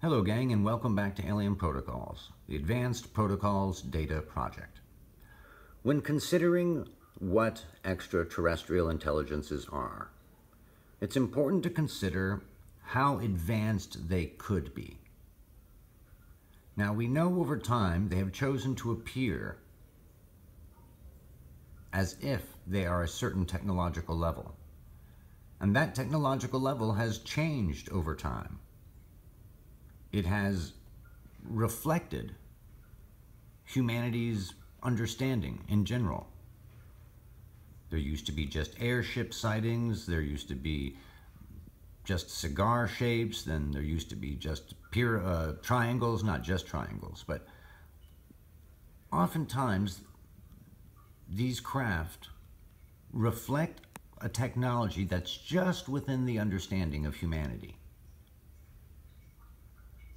Hello gang, and welcome back to Alien Protocols, the Advanced Protocols Data Project. When considering what extraterrestrial intelligences are, it's important to consider how advanced they could be. Now, we know over time they have chosen to appear as if they are a certain technological level, and that technological level has changed over time. It has reflected humanity's understanding in general. There used to be just airship sightings, there used to be just cigar shapes, then there used to be just pure triangles, not just triangles, but oftentimes these craft reflect a technology that's just within the understanding of humanity.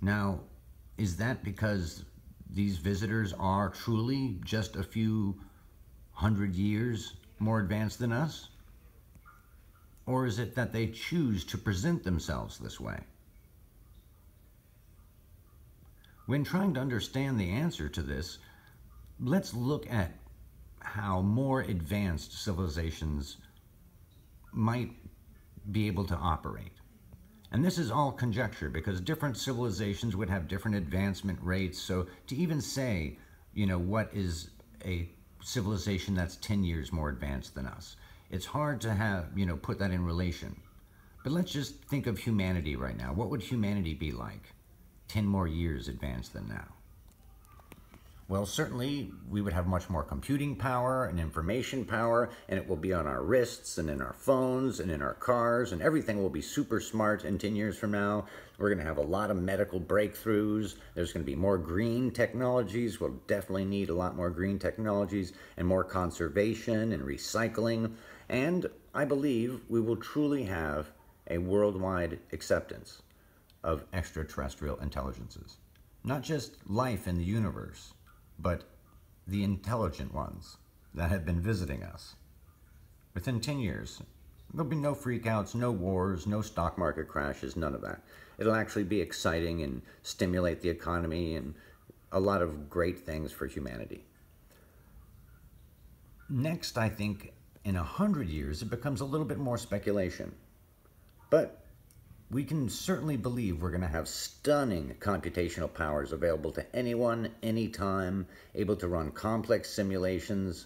Now, is that because these visitors are truly just a few hundred years more advanced than us? Or is it that they choose to present themselves this way? When trying to understand the answer to this, let's look at how more advanced civilizations might be able to operate. And this is all conjecture, because different civilizations would have different advancement rates. So to even say, you know, what is a civilization that's 10 years more advanced than us, it's hard to have, you know, put that in relation. But let's just think of humanity right now. What would humanity be like 10 more years advanced than now? Well, certainly we would have much more computing power and information power, and it will be on our wrists and in our phones and in our cars, and everything will be super smart. And 10 years from now, we're going to have a lot of medical breakthroughs. There's going to be more green technologies. We'll definitely need a lot more green technologies and more conservation and recycling. And I believe we will truly have a worldwide acceptance of extraterrestrial intelligences, not just life in the universe, but the intelligent ones that have been visiting us. Within 10 years, there'll be no freakouts, no wars, no stock market crashes, none of that. It'll actually be exciting and stimulate the economy and a lot of great things for humanity. Next, I think in 100 years, it becomes a little bit more speculation, but we can certainly believe we're going to have stunning computational powers available to anyone, anytime, able to run complex simulations,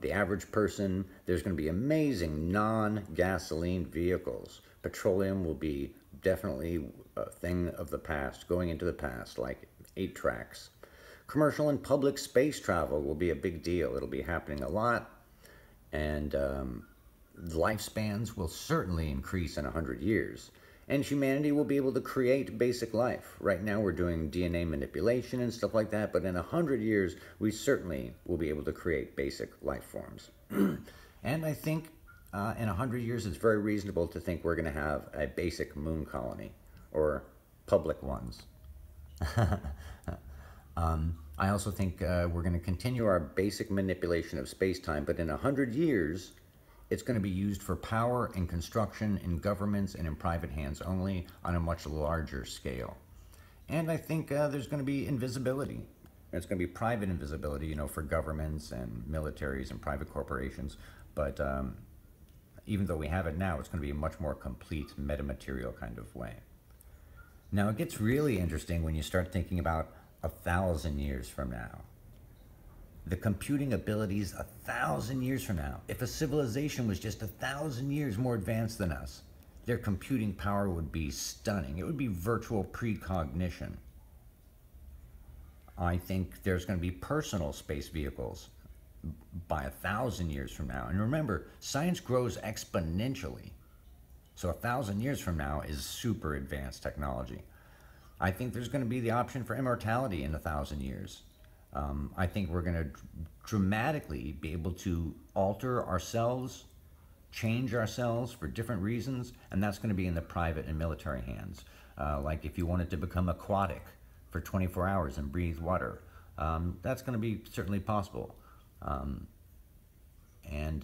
the average person. There's going to be amazing non-gasoline vehicles. Petroleum will be definitely a thing of the past, going into the past, like 8 tracks. Commercial and public space travel will be a big deal. It'll be happening a lot, and lifespans will certainly increase in 100 years. And humanity will be able to create basic life. Right now we're doing DNA manipulation and stuff like that, but in 100 years, we certainly will be able to create basic life forms. And I think in 100 years, it's very reasonable to think we're going to have a basic moon colony, or public ones. I also think we're going to continue our basic manipulation of space-time, but in 100 years, it's going to be used for power and construction in governments and in private hands only, on a much larger scale. And I think there's going to be invisibility. It's going to be private invisibility, you know, for governments and militaries and private corporations. But even though we have it now, it's going to be a much more complete metamaterial kind of way. Now, it gets really interesting when you start thinking about 1,000 years from now. The computing abilities 1,000 years from now. If a civilization was just 1,000 years more advanced than us, their computing power would be stunning. It would be virtual precognition. I think there's going to be personal space vehicles by 1,000 years from now. And remember, science grows exponentially. So 1,000 years from now is super advanced technology. I think there's going to be the option for immortality in 1,000 years. I think we're going to dramatically be able to alter ourselves, change ourselves for different reasons, and that's going to be in the private and military hands. Like if you wanted to become aquatic for 24 hours and breathe water, that's going to be certainly possible. And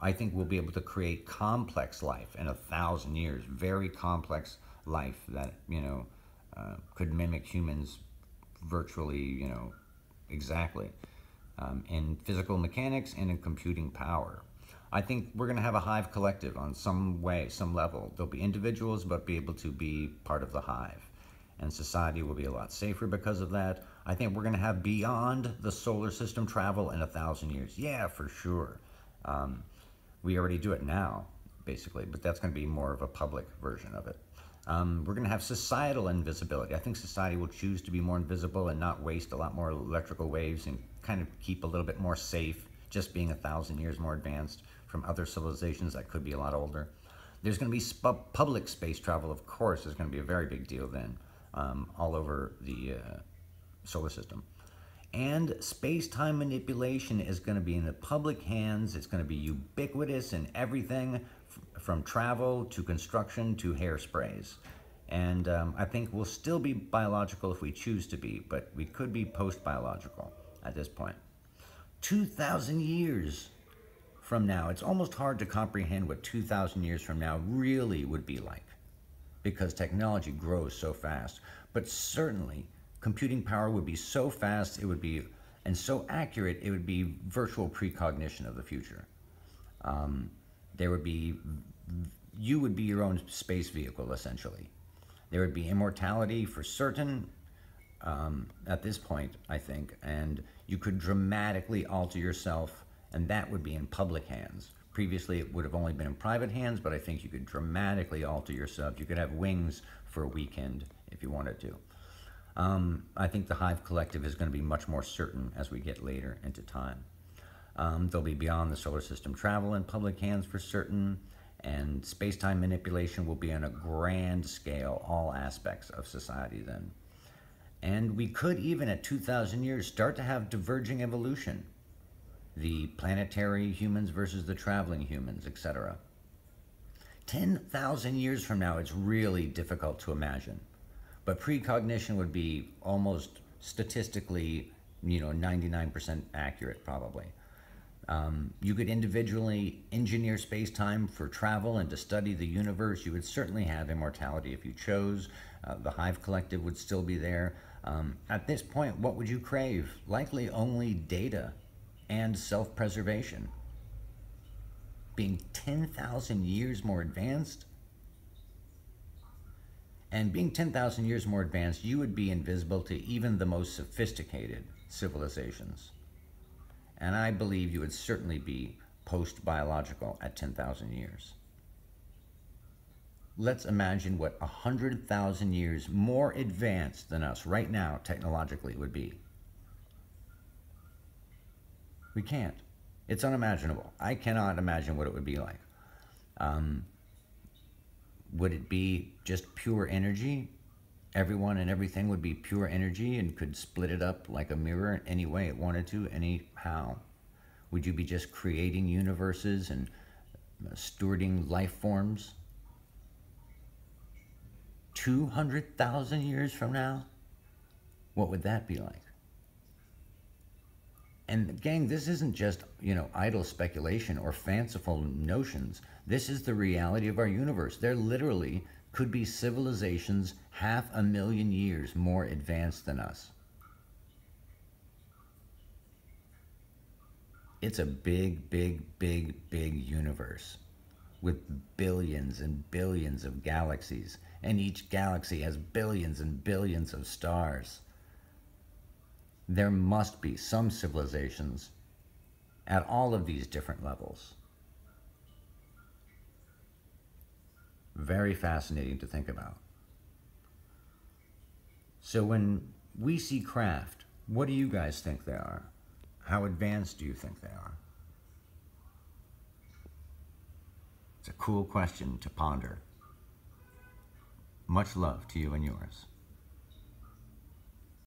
I think we'll be able to create complex life in 1,000 years, very complex life that, you know, could mimic humans virtually, you know, exactly, in physical mechanics and in computing power. I think we're going to have a hive collective on some way, some level. There'll be individuals, but be able to be part of the hive. And society will be a lot safer because of that. I think we're going to have beyond the solar system travel in 1,000 years. Yeah, for sure. We already do it now, basically, but that's going to be more of a public version of it. We're going to have societal invisibility. I think society will choose to be more invisible and not waste a lot more electrical waves and kind of keep a little bit more safe, just being 1,000 years more advanced from other civilizations that could be a lot older. There's going to be public space travel, of course, is going to be a very big deal then, all over the solar system. And space-time manipulation is going to be in the public hands. It's going to be ubiquitous in everything, from travel to construction to hairsprays. And I think we'll still be biological if we choose to be, but we could be post-biological at this point. 2,000 years from now, it's almost hard to comprehend what 2,000 years from now really would be like, because technology grows so fast. But certainly, computing power would be so fast, it would be, and so accurate, it would be virtual precognition of the future. There would be, you would be your own space vehicle, essentially. There would be immortality for certain, at this point, I think, and you could dramatically alter yourself, and that would be in public hands. Previously, it would have only been in private hands, but I think you could dramatically alter yourself. You could have wings for a weekend if you wanted to. I think the hive collective is going to be much more certain as we get later into time. They'll be beyond the solar system travel in public hands for certain, and space-time manipulation will be on a grand scale, all aspects of society then. And we could even at 2,000 years start to have diverging evolution. The planetary humans versus the traveling humans, etc. 10,000 years from now, it's really difficult to imagine. But precognition would be almost statistically, you know, 99% accurate probably. You could individually engineer space-time for travel and to study the universe. You would certainly have immortality if you chose. The hive collective would still be there. At this point, what would you crave? Likely only data and self-preservation. Being 10,000 years more advanced? And being 10,000 years more advanced, you would be invisible to even the most sophisticated civilizations. And I believe you would certainly be post-biological at 10,000 years. Let's imagine what 100,000 years more advanced than us right now technologically would be. We can't. It's unimaginable. I cannot imagine what it would be like. Would it be just pure energy? Everyone and everything would be pure energy and could split it up like a mirror any way it wanted to, anyhow. Would you be just creating universes and stewarding life forms? 200,000 years from now? What would that be like? And gang, this isn't just, you know, idle speculation or fanciful notions. This is the reality of our universe. There literally could be civilizations 500,000 years more advanced than us. It's a big, big, big, big universe with billions and billions of galaxies, and each galaxy has billions and billions of stars. There must be some civilizations at all of these different levels. Very fascinating to think about. So when we see craft, what do you guys think they are? How advanced do you think they are? It's a cool question to ponder. Much love to you and yours.